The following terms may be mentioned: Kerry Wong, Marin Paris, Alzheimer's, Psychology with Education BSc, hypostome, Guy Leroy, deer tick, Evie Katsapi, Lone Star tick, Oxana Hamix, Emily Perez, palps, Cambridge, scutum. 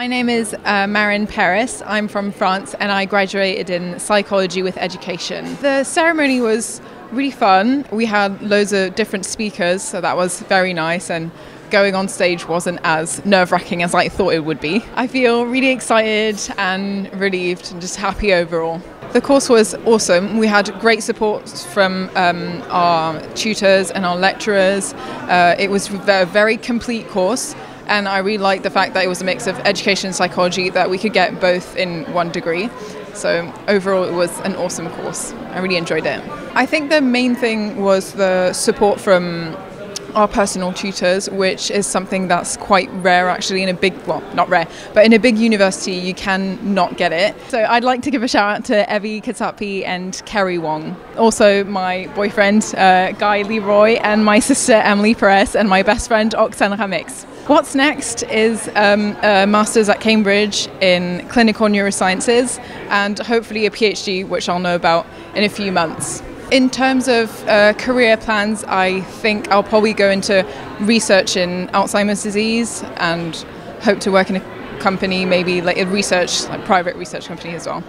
My name is Marin Paris. I'm from France and I graduated in psychology with education. The ceremony was really fun. We had loads of different speakers, so that was very nice, and going on stage wasn't as nerve-wracking as I thought it would be. I feel really excited and relieved and just happy overall. The course was awesome. We had great support from our tutors and our lecturers. It was a very complete course. And I really liked the fact that it was a mix of education and psychology, that we could get both in one degree. So overall, it was an awesome course. I really enjoyed it. I think the main thing was the support from our personal tutors, which is something that's quite rare actually in a big, well, not rare, but in a big university, you can not get it. So I'd like to give a shout out to Evie Katsapi and Kerry Wong. Also my boyfriend, Guy Leroy, and my sister, Emily Perez, and my best friend, Oxana Hamix. What's next is a master's at Cambridge in clinical neurosciences and hopefully a PhD, which I'll know about in a few months. In terms of career plans, I think I'll probably go into research in Alzheimer's disease and hope to work in a company, maybe like a private research company as well.